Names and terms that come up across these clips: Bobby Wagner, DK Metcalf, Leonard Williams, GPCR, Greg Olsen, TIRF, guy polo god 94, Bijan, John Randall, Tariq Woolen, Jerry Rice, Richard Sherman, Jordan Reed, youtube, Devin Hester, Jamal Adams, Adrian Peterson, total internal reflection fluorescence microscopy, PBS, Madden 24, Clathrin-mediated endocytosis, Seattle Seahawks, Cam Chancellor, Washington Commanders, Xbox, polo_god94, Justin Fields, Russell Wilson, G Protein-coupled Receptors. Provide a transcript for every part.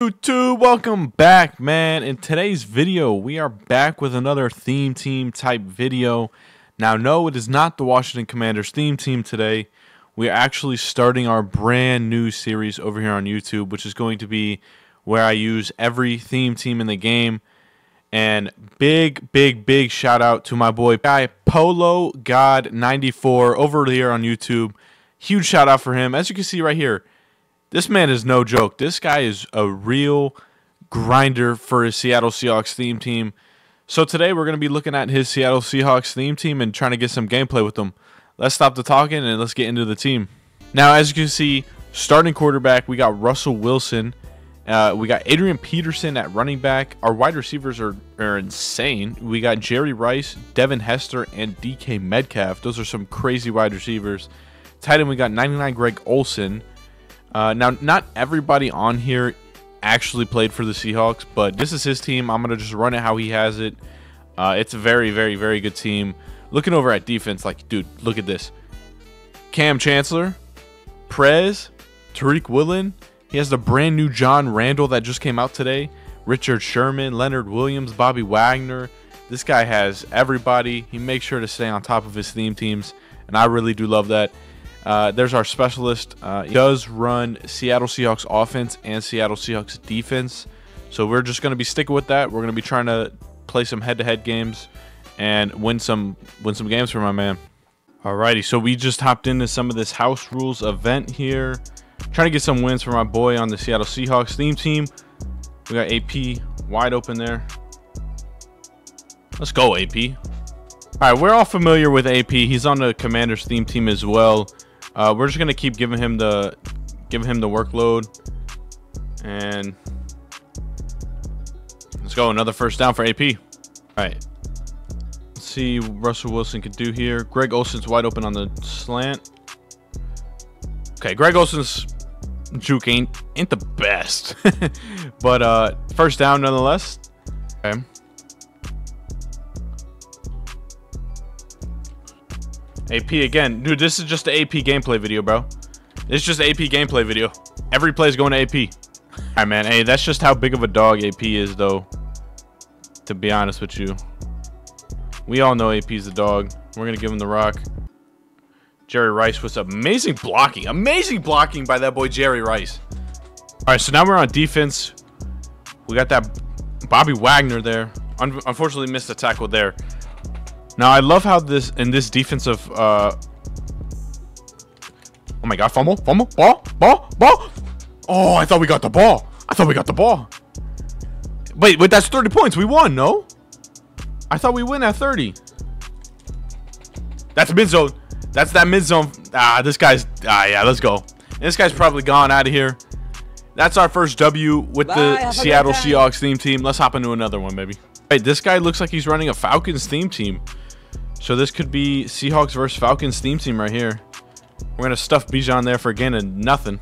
YouTube, welcome back, man. In today's video, we are back with another theme team type video. Now, no, it is not the Washington Commanders theme team today. We are actually starting our brand new series over here on YouTube, which is going to be where I use every theme team in the game. And big shout out to my boy, Guy Polo God 94 over here on YouTube. Huge shout out for him. As you can see right here, this man is no joke. This guy is a real grinder for his Seattle Seahawks theme team. So today we're going to be looking at his Seattle Seahawks theme team and trying to get some gameplay with them. Let's stop the talking and let's get into the team. Now, as you can see, starting quarterback, we got Russell Wilson. We got Adrian Peterson at running back. Our wide receivers are insane. We got Jerry Rice, Devin Hester, and DK Metcalf. Those are some crazy wide receivers. Tight end, we got 99 Greg Olsen. Now, not everybody on here actually played for the Seahawks, but this is his team. I'm going to just run it how he has it. It's a very good team. Looking over at defense, like, dude, look at this. Cam Chancellor, Prez, Tariq Woolen. He has the brand new John Randall that just came out today. Richard Sherman, Leonard Williams, Bobby Wagner. This guy has everybody. He makes sure to stay on top of his theme teams, and I really do love that. There's our specialist. He does run Seattle Seahawks offense and Seattle Seahawks defense. So we're just going to be sticking with that. We're going to be trying to play some head-to-head games and win some games for my man. Alrighty, so we just hopped into some of this House Rules event here. Trying to get some wins for my boy on the Seattle Seahawks theme team. We got AP wide open there. Let's go, AP. Alright, we're all familiar with AP. He's on the Commanders theme team as well. We're just gonna keep giving him the workload, and let's go, another first down for AP. All right, let's see what Russell Wilson could do here. Greg Olsen's wide open on the slant. Okay, Greg Olsen's juke ain't the best, but first down nonetheless. Okay. AP again. Dude, this is just the AP gameplay video, bro. It's just the AP gameplay video. Every play is going to AP. All right, man. Hey, that's just how big of a dog AP is, though, to be honest with you. We all know AP's the dog. We're going to give him the rock. Jerry Rice with amazing blocking. Amazing blocking by that boy Jerry Rice. All right, so now we're on defense. We got that Bobby Wagner there. Unfortunately missed the tackle there. Now, I love how this, in this defensive, oh my God, fumble, ball. Oh, I thought we got the ball. Wait, that's 30 points. We won, no? I thought we win at 30. That's mid zone. That's that mid zone. Ah, this guy's, yeah, let's go. And this guy's probably gone out of here. That's our first W with the Seattle Seahawks theme team. Let's hop into another one, baby. All right, this guy looks like he's running a Falcons theme team. So this could be Seahawks versus Falcons theme team right here. We're going to stuff Bijan there for again and nothing.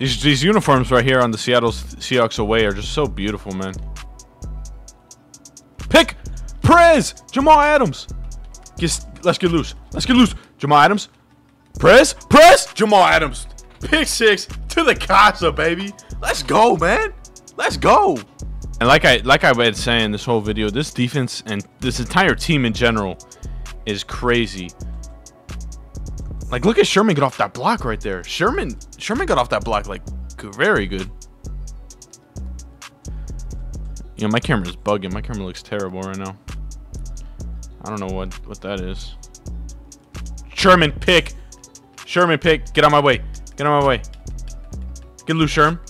These uniforms right here on the Seattle Seahawks away are just so beautiful, man. Pick! Prez! Jamal Adams! Let's get loose. Jamal Adams. Prez! Jamal Adams. Pick six to the casa, baby. Let's go, man. Let's go. And like I been saying this whole video, this defense and this entire team in general is crazy. Like, look at Sherman get off that block right there. Sherman got off that block, like, very good. You know, my camera's bugging. My camera looks terrible right now. I don't know what that is. Sherman pick. Get out my way. Get loose, Sherm.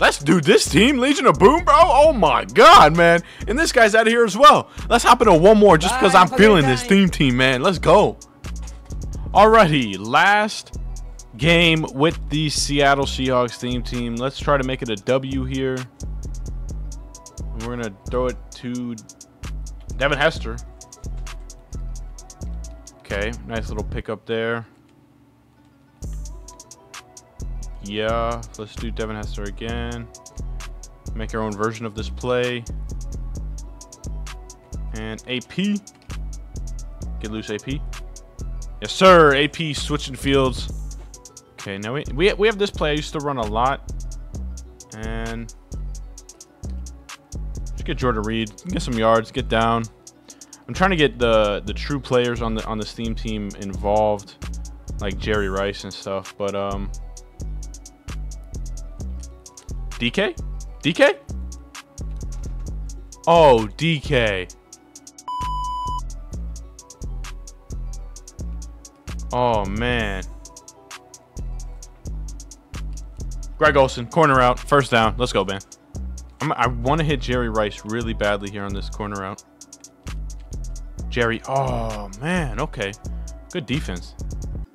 Let's do this team. Legion of Boom, bro. Oh, my God, man. And this guy's out of here as well. Let's hop into one more just because I'm feeling this theme team, man. Let's go. Alrighty. Last game with the Seattle Seahawks theme team. Let's try to make it a W here. We're going to throw it to Devin Hester. Okay. Nice little pickup there. Yeah, let's do Devin Hester again. Make our own version of this play. And AP. Get loose, AP. Yes, sir. AP switching fields. Okay, now we have this play I used to run a lot. And Let's get Jordan Reed. Get some yards. Get down. I'm trying to get the true players on the this team involved, like Jerry Rice and stuff. But DK. Oh, DK. Oh, man. Greg Olsen, corner route, first down. Let's go, man. I want to hit Jerry Rice really badly here on this corner route. Jerry. Oh, man. Okay. Good defense.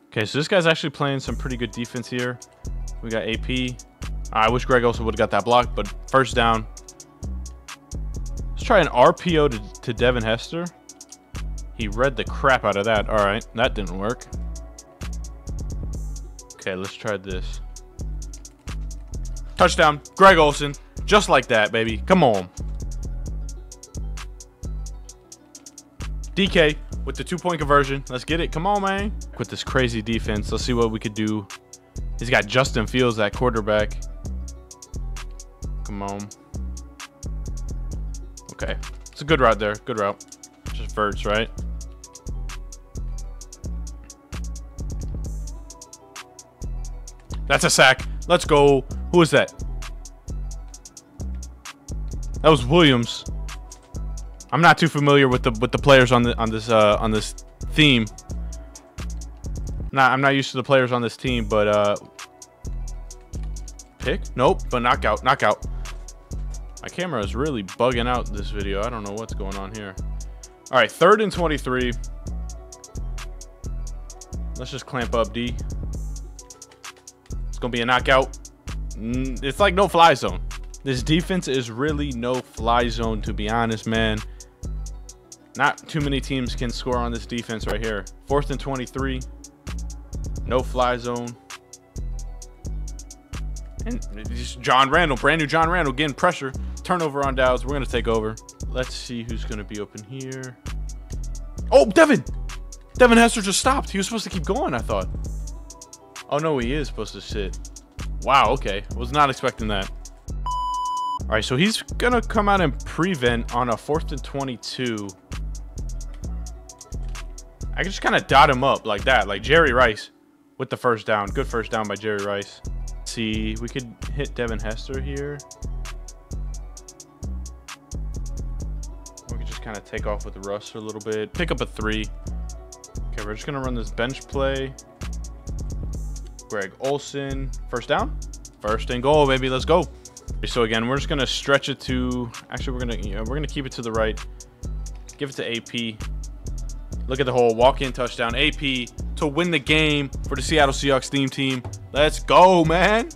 Okay, so this guy's actually playing some pretty good defense here. We got AP. I wish Greg Olsen would have got that block, but first down. Let's try an RPO to Devin Hester. He read the crap out of that. All right, that didn't work. Okay, let's try this. Touchdown, Greg Olsen. Just like that, baby. Come on. DK with the two-point conversion. Let's get it. Come on, man. With this crazy defense, let's see what we could do. He's got Justin Fields, that quarterback. Come on. Okay. It's a good route there. Good route. Just verts, right? That's a sack. Let's go. Who is that? That was Williams. I'm not too familiar with the players on this theme. I'm not used to the players on this team, but pick? Nope. But knockout, knockout. My camera is really bugging out this video. I don't know what's going on here. All right, 3rd and 23. Let's just clamp up D. It's gonna be a knockout. It's like no fly zone. This defense is really no fly zone, to be honest, man. Not too many teams can score on this defense right here. 4th and 23, no fly zone. And just John Randall, brand new John Randall, getting pressure. Turnover on downs. We're going to take over. Let's see who's going to be open here. Oh, Devin. Devin Hester just stopped. He was supposed to keep going, I thought. Oh, no, he is supposed to sit. Wow, okay. I was not expecting that. All right, so he's going to come out and prevent on a 4th and 22. I can just kind of dot him up like that, like Jerry Rice with the first down. Good first down by Jerry Rice. Let's see, we could hit Devin Hester here. We could just kind of take off with Russ a little bit. Pick up a 3. Okay, we're just going to run this bench play. Greg Olsen, first down, 1st and goal, baby. Let's go. So again, we're just going to stretch it to, actually we're going to keep it to the right. Give it to AP. Look at the whole walk-in touchdown. AP to win the game for the Seattle Seahawks theme team. Let's go, man.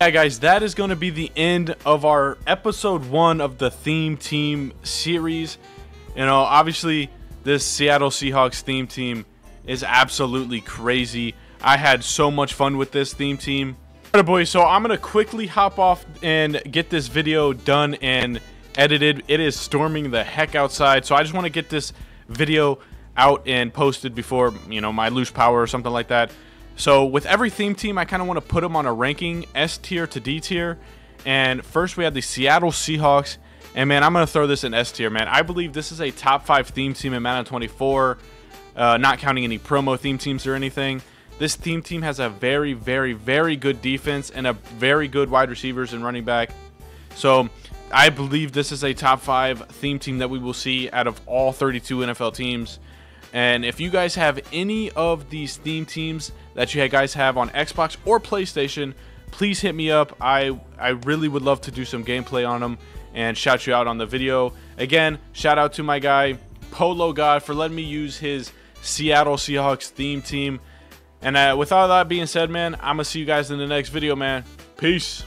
Yeah, guys, that is going to be the end of our episode 1 of the theme team series. You know, obviously this Seattle Seahawks theme team is absolutely crazy. I had so much fun with this theme team. All right, boys, so I'm going to quickly hop off and get this video done and edited. It is storming the heck outside, so I just want to get this video out and posted before, you know, my loose power or something like that. So with every theme team, I kind of want to put them on a ranking, S tier to D tier. And first we had the Seattle Seahawks. And, man, I'm going to throw this in S tier, man. I believe this is a top 5 theme team in Madden 24, not counting any promo theme teams or anything. This theme team has a very, very, very good defense and a very good wide receivers and running back. So I believe this is a top 5 theme team that we will see out of all 32 NFL teams. And if you guys have any of these theme teams that you guys have on Xbox or PlayStation, please hit me up. I really would love to do some gameplay on them and shout you out on the video. Again, shout out to my guy, Polo God, for letting me use his Seattle Seahawks theme team. And with all that being said, man, I'm going to see you guys in the next video, man. Peace.